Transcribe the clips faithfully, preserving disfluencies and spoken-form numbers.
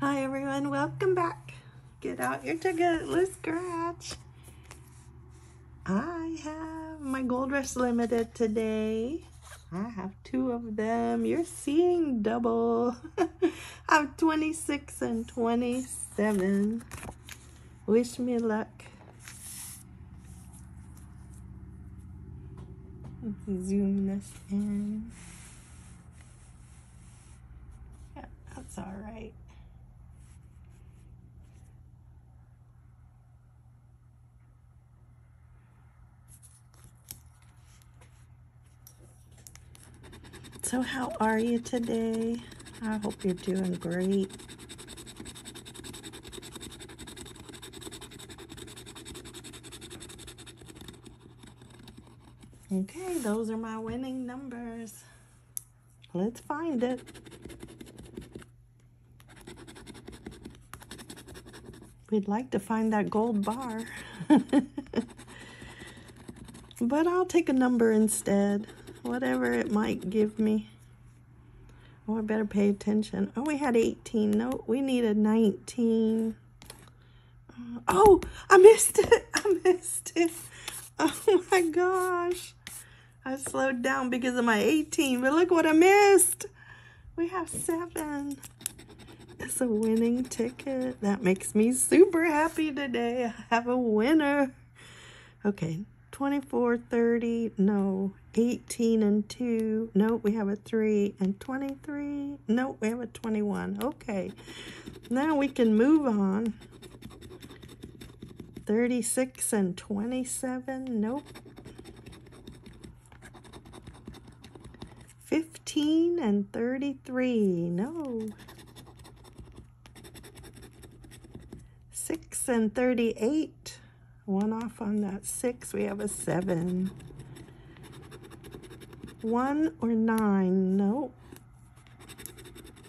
Hi everyone, welcome back. Get out your ticket, let's scratch. I have my Gold Rush Limited today. I have two of them. You're seeing double. I'm twenty-six and twenty-seven. Wish me luck. Zoom this in. Yeah, that's all right. So how are you today? I hope you're doing great. Okay, those are my winning numbers. Let's find it. We'd like to find that gold bar. But I'll take a number instead. Whatever it might give me. Oh, I better pay attention. Oh, we had eighteen. No, we needed nineteen. Uh, oh, I missed it. I missed it. Oh my gosh. I slowed down because of my eighteen, but look what I missed. We have seven. It's a winning ticket. That makes me super happy today. I have a winner. Okay. twenty-four, thirty, no, eighteen and two, nope, we have a three, and twenty-three, nope, we have a twenty-one, okay. Now we can move on. thirty-six and twenty-seven, nope. fifteen and thirty-three, no. six and thirty-eight. One off on that six, we have a seven. One or nine, nope.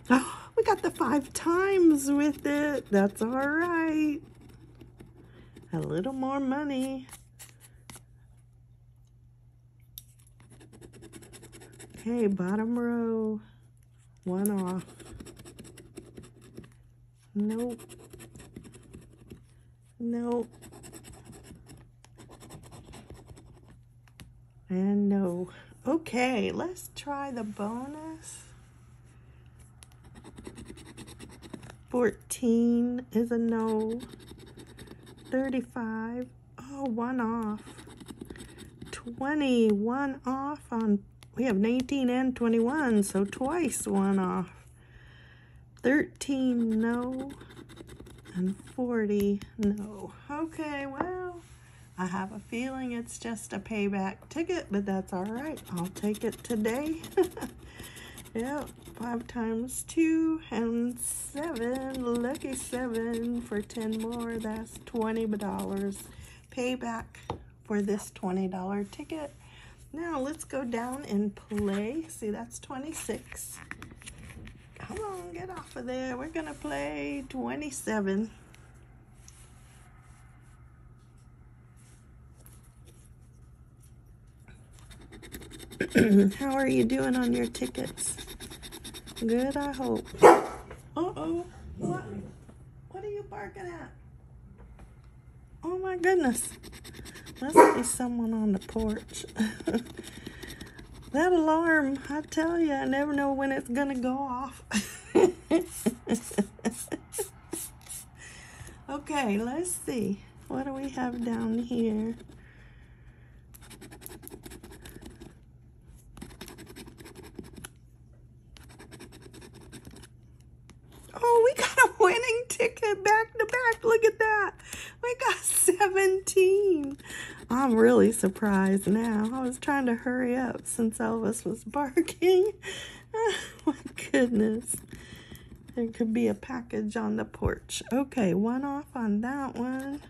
Oh, we got the five times with it. That's all right. A little more money. Okay, bottom row. One off. Nope. Nope. And no. Okay, let's try the bonus. fourteen is a no. thirty-five. Oh, one off. twenty, one off on, we have nineteen and twenty-one, so twice one off. thirteen, no. And forty, no. Okay, well. I have a feeling it's just a payback ticket, but that's all right. I'll take it today. Yep, five times two and seven. Lucky seven for ten more. That's twenty dollars. Payback for this twenty dollar ticket. Now let's go down and play. See, that's twenty-six. Come on, get off of there. We're going to play twenty-seven. How are you doing on your tickets? Good, I hope. Uh-oh. What? What are you barking at? Oh, my goodness. Must be someone on the porch. That alarm, I tell you, I never know when it's going to go off. Okay, let's see. What do we have down here? Ticket back to back. Look at that. We got seventeen. I'm really surprised now. I was trying to hurry up since Elvis was barking. Oh my goodness. There could be a package on the porch. Okay, one off on that one.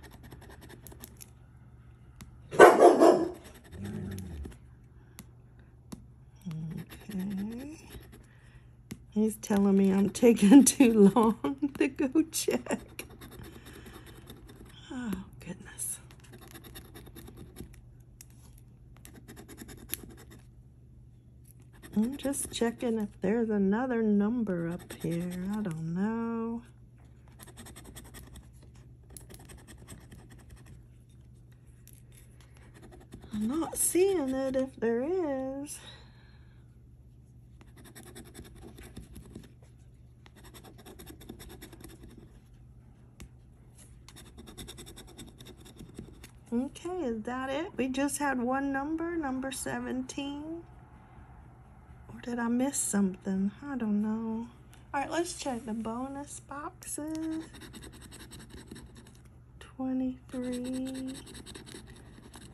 Okay. He's telling me I'm taking too long to go check. Oh, goodness. I'm just checking if there's another number up here. I don't know. I'm not seeing it if there is. Okay, is that it? We just had one number, number seventeen. Or did I miss something? I don't know. All right, let's check the bonus boxes. twenty-three,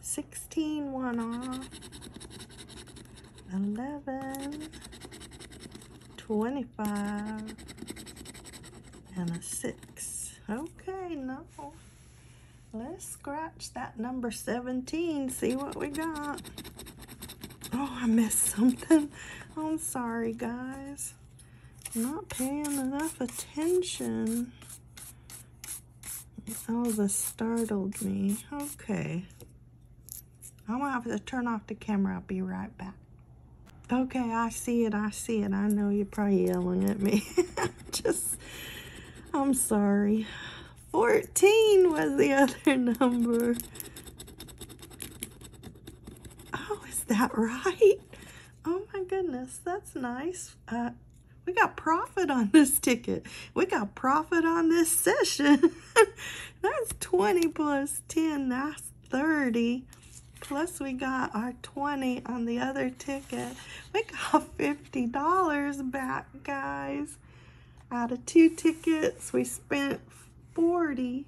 sixteen, one off, eleven, twenty-five, and a six. Okay, no. Let's scratch that number seventeen, see what we got. Oh, I missed something. I'm sorry, guys. I'm not paying enough attention. Oh, this startled me. Okay. I'm gonna have to turn off the camera. I'll be right back. Okay, I see it. I see it. I know you're probably yelling at me. Just, I'm sorry. fourteen was the other number. Oh, is that right? Oh my goodness, that's nice. Uh, we got profit on this ticket. We got profit on this session. That's twenty plus ten, that's thirty. Plus we got our twenty on the other ticket. We got fifty dollars back, guys. Out of two tickets, we spent forty,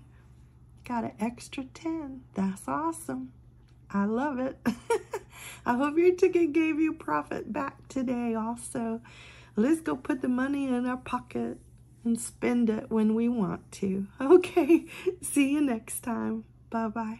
got an extra ten. That's awesome. I love it. I hope your ticket gave you profit back today also. Let's go put the money in our pocket and spend it when we want to. Okay, see you next time. Bye-bye.